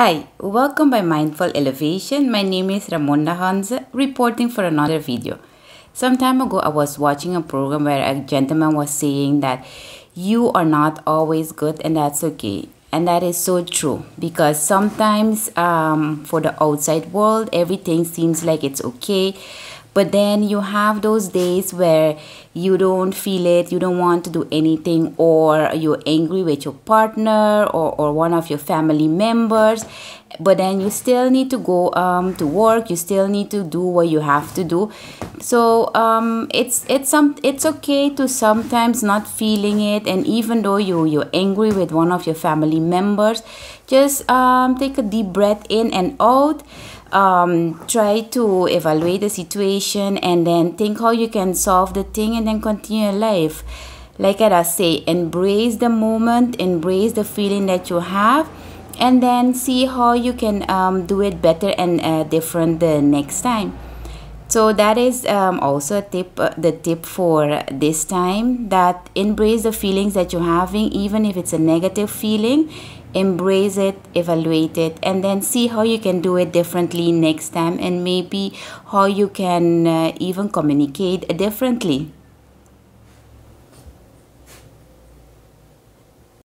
Hi, welcome by Mindful Elevation. My name is Ramonda Hanze, reporting for another video. Some time ago, I was watching a program where a gentleman was saying that you are not always good and that's okay. And that is so true, because sometimes for the outside world, everything seems like it's okay. But then you have those days where you don't feel it, you don't want to do anything, or you're angry with your partner or one of your family members. But then you still need to go to work, you still need to do what you have to do. So it's okay to sometimes not feeling it, and even though you're angry with one of your family members, just take a deep breath in and out. Try to evaluate the situation and then think how you can solve the thing and then continue your life. Like I say, embrace the moment, embrace the feeling that you have, and then see how you can do it better and different the next time. So that is also a tip, the tip for this time, that embrace the feelings that you're having, even if it's a negative feeling. Embrace it, evaluate it, and then see how you can do it differently next time, and maybe how you can even communicate differently.